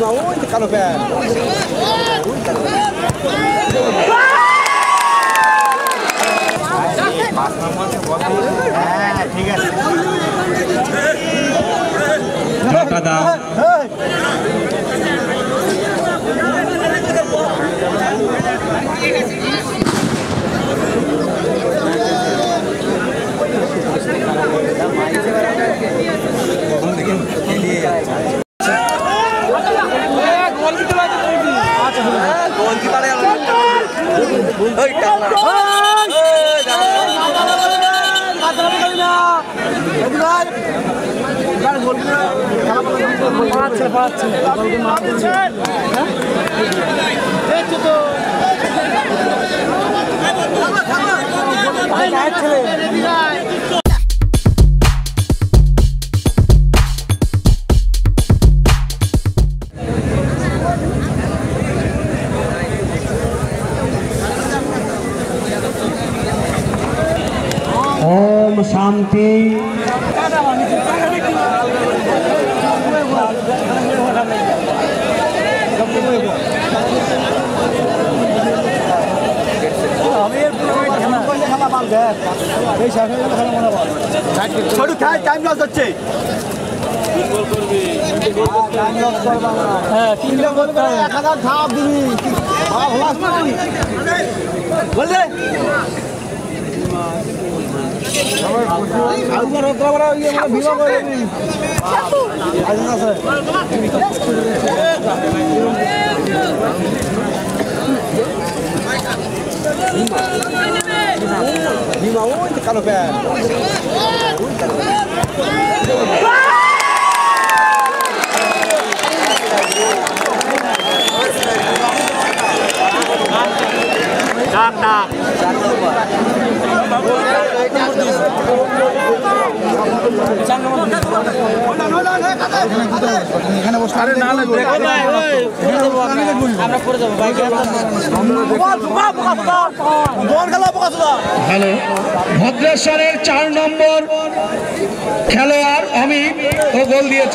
5-8 kalau Ben. ठीक है तो ओम शांति। छोड़ू क्या टाइम लॉस होच्छे टाइम लॉस करबा हां तीन लोग बोलबा 1000 ठाप दिबी हां होस ना बोल दे हमर हमर ओकरा बड़ा ये हमरा बीमा कर देबी आज ना सर बीमा वो निकालो पे हेलो भद्रेश्वर 4 नम्बर खिलोयाड़ हमीद वो गोल दिए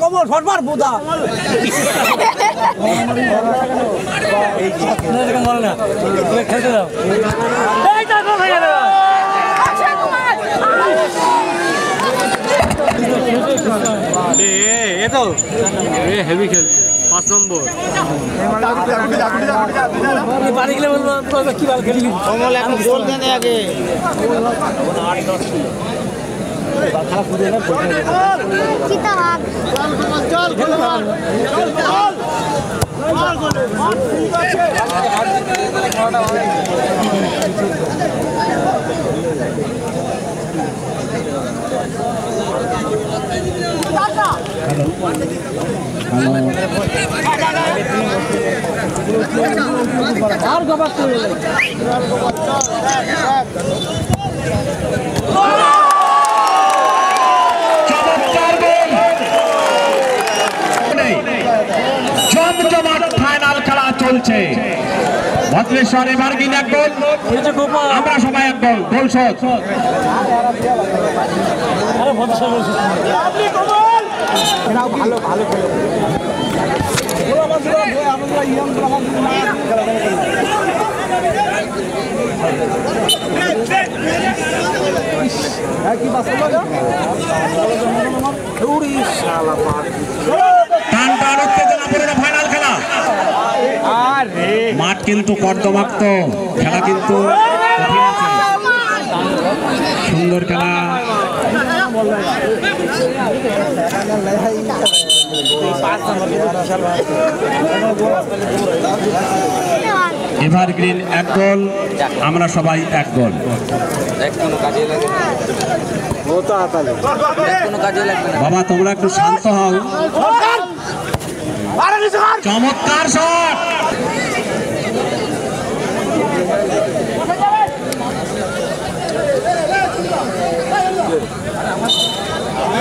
कोमल शॉट मार बुदा खेलते जाओ ये तो हेवी खेल 5 नंबर पानी के लिए बोल की बाल खेली कोमल এখন গোল দেন আগে 8-10 बाखा खुदे ना सीता भाग चल खेल मार मार गोल मार ठीक है छोटा भाई दादा और गबक चल फाइनल खेला माठ किन्तु कर्दमाक्त खेला किन्तु सुंदर खेला एभारग्रीन एक गोल আমরা সবাই এক গোল একদম কাজে লাগে ও তো আতালে কোনো কাজে লাগবে না বাবা তোমরা একটু শান্ত হও আরে নিসার চমৎকার শট दे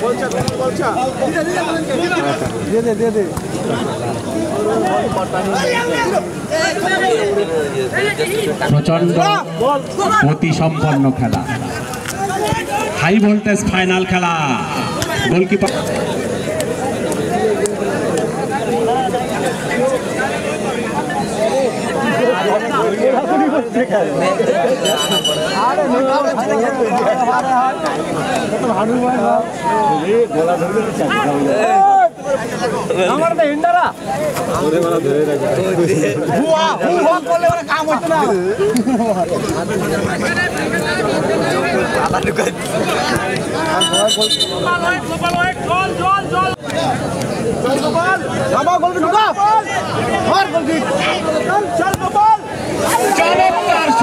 प्रचंड गति सम्पन्न खेला हाई भोल्टेज फाइनल खेला गोलकीपर हमारे तो हिंडरा पूरे वाला धरे रखा हुआ हुआ बोलने वाला काम होता ना आला लुकाई गोल गोल गोल गोल चल गोपाल जामा गोल भी लुका और गोल भी चल गोपाल चमत्कार शॉट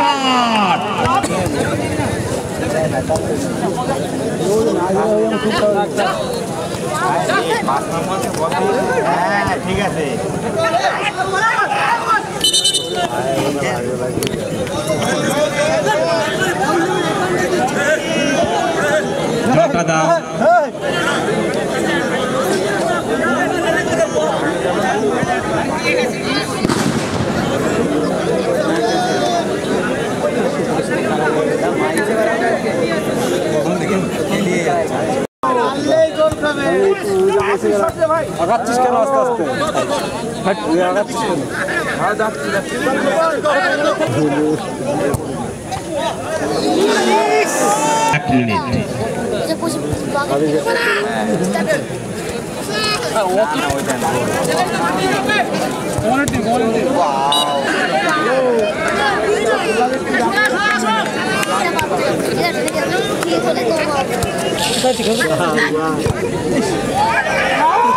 ठीक है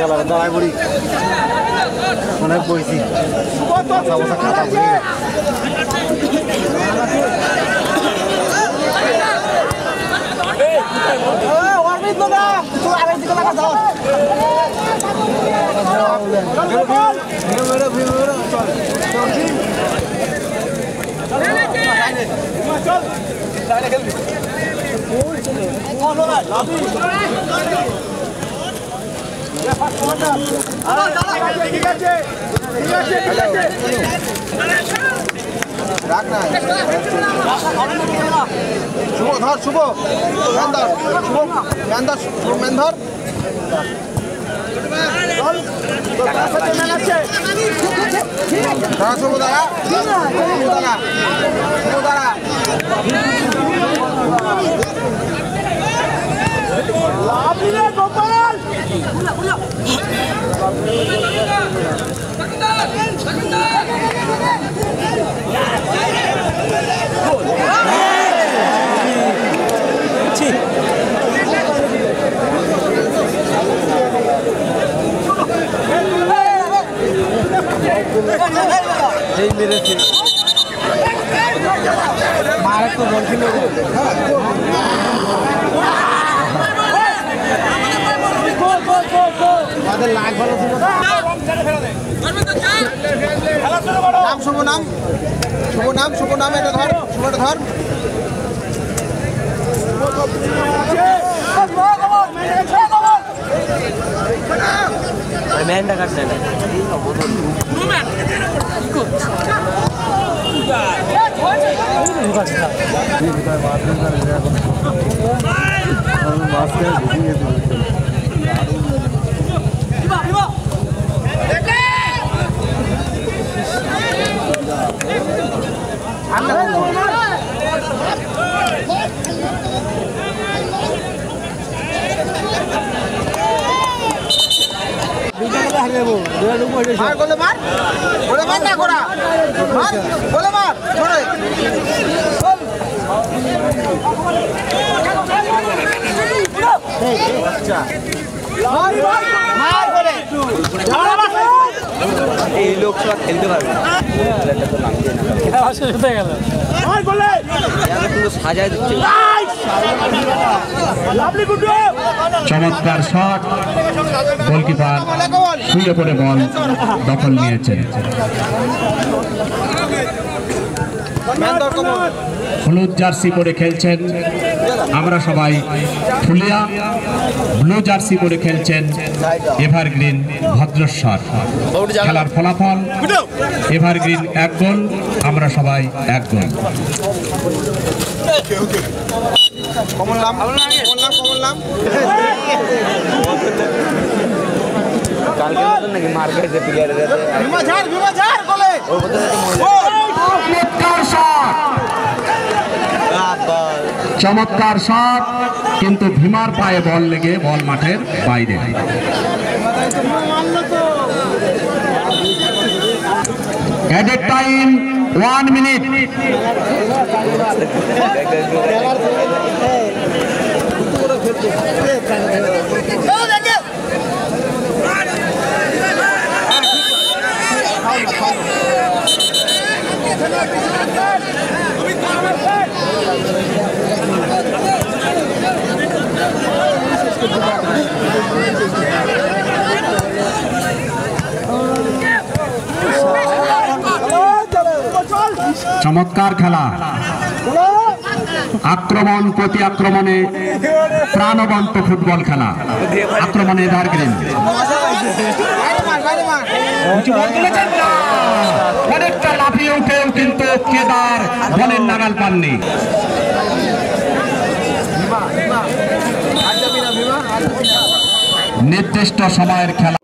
चमत्कार शॉट गोलकीपर खुले पड़े बॉल दखल नहीं हलूद जार्सी पड़े खेलছেন আমরা সবাই ফুলিয়া ব্লু জার্সি পরে খেলছেন এভারগ্রিন ভদ্রেশ্বর খেলার ফলাফল এভারগ্রিন 1 গোল আমরা সবাই 1 গোল ওকে ওকে কমল নাম কালকে মত নাকি মার্কেটে প্লেয়ার রে বিমা ঝার বলে ও ফ্লিপকার শট चमत्कार शॉट किंतु भीमार पाए बॉल लेगे बॉल माठे बाहर एडेड टाइम 1 मिनट चमत्कार खेला आक्रमण प्रति आक्रमणे प्राणवंत फुटबॉल खेला आक्रमण एभारग्रीन অনেকটা লাফিয়ে উঠেও কিন্তু কেদার বলের নাগাল পাননি निर्दिष्ट समय खेला।